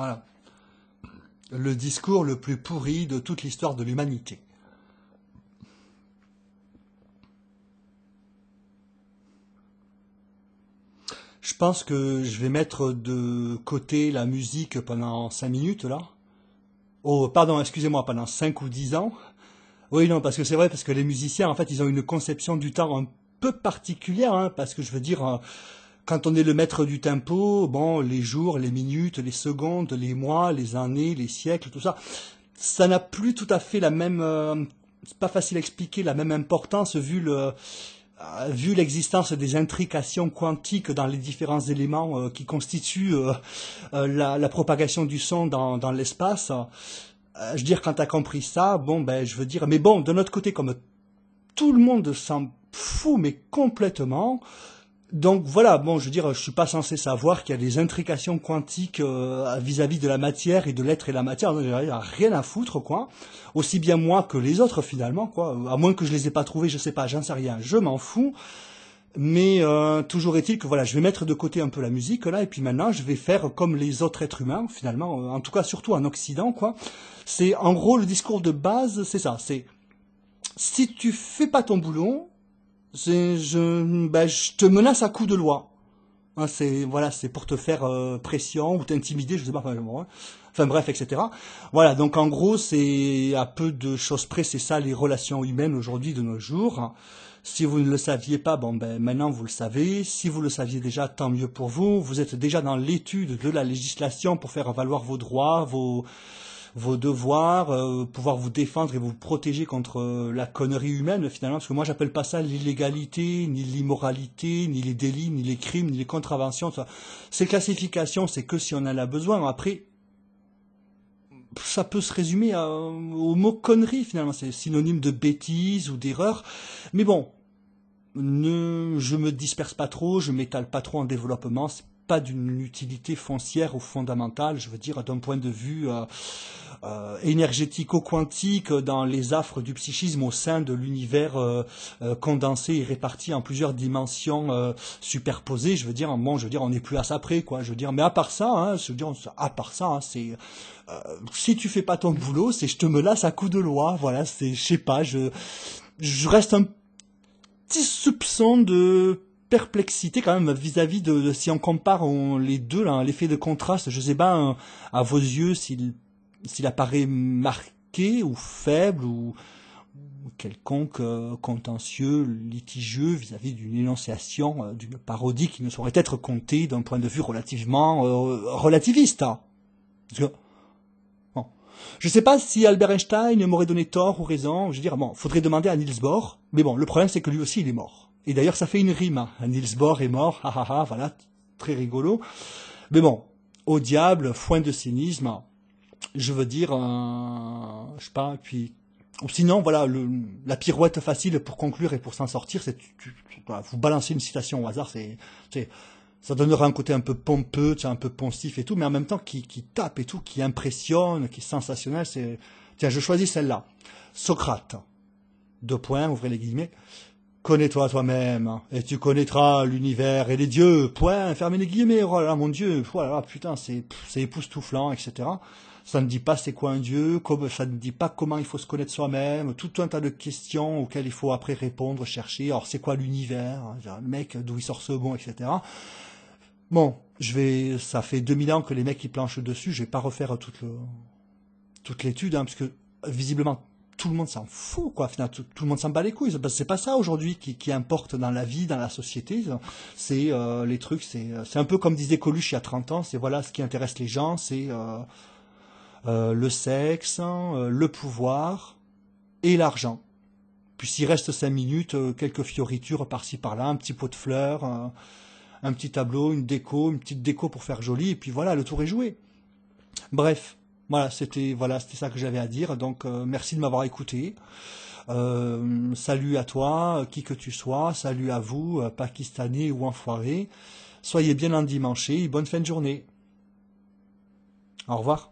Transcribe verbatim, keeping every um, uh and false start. Voilà. Le discours le plus pourri de toute l'histoire de l'humanité. Je pense que je vais mettre de côté la musique pendant cinq minutes, là. Oh, pardon, excusez-moi, pendant cinq ou dix ans. Oui, non, parce que c'est vrai, parce que les musiciens, en fait, ils ont une conception du temps un peu particulière, hein, parce que je veux dire, quand on est le maître du tempo, bon, les jours, les minutes, les secondes, les mois, les années, les siècles, tout ça, ça n'a plus tout à fait la même... Euh, c'est pas facile à expliquer, la même importance vu le... vu l'existence des intrications quantiques dans les différents éléments euh, qui constituent euh, euh, la, la propagation du son dans, dans l'espace, euh, je veux dire, quand tu as compris ça, bon, ben, je veux dire, mais bon, de notre côté, comme tout le monde s'en fout, mais complètement, donc voilà, bon, je veux dire, je suis pas censé savoir qu'il y a des intrications quantiques euh, vis-à-vis de la matière et de l'être et la matière, il n'y a rien à foutre, quoi. Aussi bien moi que les autres, finalement, quoi. À moins que je les ai pas trouvés, je sais pas, j'en sais rien, je m'en fous. Mais euh, toujours est-il que voilà, je vais mettre de côté un peu la musique, là, et puis maintenant, je vais faire comme les autres êtres humains, finalement, en tout cas, surtout en Occident, quoi. C'est, en gros, le discours de base, c'est ça, c'est si tu fais pas ton boulot, Je, ben, je te menace à coups de loi. Hein, c'est voilà, c'est pour te faire euh, pression ou t'intimider, je sais pas. Enfin, hein, enfin bref, et cetera. Voilà, donc en gros, c'est à peu de choses près, c'est ça les relations humaines aujourd'hui de nos jours. Si vous ne le saviez pas, bon ben maintenant vous le savez. Si vous le saviez déjà, tant mieux pour vous. Vous êtes déjà dans l'étude de la législation pour faire valoir vos droits, vos vos devoirs, euh, pouvoir vous défendre et vous protéger contre euh, la connerie humaine, finalement, parce que moi, j'appelle pas ça l'illégalité, ni l'immoralité, ni les délits, ni les crimes, ni les contraventions. Tout ça. Ces classifications, c'est que si on en a besoin. Après, ça peut se résumer à, au mot connerie, finalement. C'est synonyme de bêtise ou d'erreur. Mais bon, ne, je me disperse pas trop, je m'étale pas trop en développement. C'est pas d'une utilité foncière ou fondamentale, je veux dire, d'un point de vue euh, euh, énergético-quantique dans les affres du psychisme au sein de l'univers euh, euh, condensé et réparti en plusieurs dimensions euh, superposées, je veux dire, bon, je veux dire, on n'est plus à ça près, quoi, je veux dire, mais à part ça, hein, je veux dire, à part ça, hein, c'est... Euh, si tu fais pas ton boulot, c'est je te me lasse à coups de loi, voilà, c'est, je sais pas, je... Je reste un petit soupçon de... perplexité quand même vis-à-vis de, de si on compare on, les deux là, l'effet de contraste, je sais pas hein, à vos yeux s'il s'il apparaît marqué ou faible ou, ou quelconque euh, contentieux, litigieux vis-à-vis d'une énonciation, euh, d'une parodie qui ne saurait être comptée d'un point de vue relativement euh, relativiste. Hein. Parce que, bon. Je sais pas si Albert Einstein m'aurait donné tort ou raison, je veux dire bon, faudrait demander à Niels Bohr, mais bon, le problème c'est que lui aussi il est mort. Et d'ailleurs, ça fait une rime. Hein. Niels Bohr est mort, ah ah ah, voilà, très rigolo. Mais bon, au diable, foin de cynisme, je veux dire, euh, je sais pas, puis... Ou sinon, voilà, le, la pirouette facile pour conclure et pour s'en sortir, c'est... Tu, tu, voilà, vous balancez une citation au hasard, c'est, c'est, ça donnera un côté un peu pompeux, un peu poncif et tout, mais en même temps, qui, qui tape et tout, qui impressionne, qui est sensationnel, c'est... Tiens, je choisis celle-là. Socrate, deux points, ouvrez les guillemets... Connais-toi toi-même, et tu connaîtras l'univers et les dieux, point, fermez les guillemets, oh là là, mon Dieu, oh là là, putain, c'est, c'est époustouflant, et cetera. Ça ne dit pas c'est quoi un dieu, comme, ça ne dit pas comment il faut se connaître soi-même, tout un tas de questions auxquelles il faut après répondre, chercher, alors c'est quoi l'univers, le mec, d'où il sort ce bon, et cetera. Bon, je vais, ça fait deux mille ans que les mecs ils planchent dessus, je vais pas refaire toute le, toute l'étude, hein, parce que, visiblement, tout le monde s'en fout, quoi. Finalement, tout, tout le monde s'en bat les couilles. C'est pas ça aujourd'hui qui, qui importe dans la vie, dans la société. C'est euh, les trucs, c'est, c'est un peu comme disait Colucci il y a trente ans, c'est voilà ce qui intéresse les gens, c'est euh, euh, le sexe, euh, le pouvoir et l'argent. Puis s'il reste cinq minutes, euh, quelques fioritures par-ci par-là, un petit pot de fleurs, euh, un petit tableau, une déco, une petite déco pour faire joli, et puis voilà, le tour est joué. Bref. Voilà, c'était voilà, c'était ça que j'avais à dire. Donc, euh, merci de m'avoir écouté. Euh, salut à toi, qui que tu sois. Salut à vous, euh, Pakistanais ou enfoirés. Soyez bien endimanchés. Bonne fin de journée. Au revoir.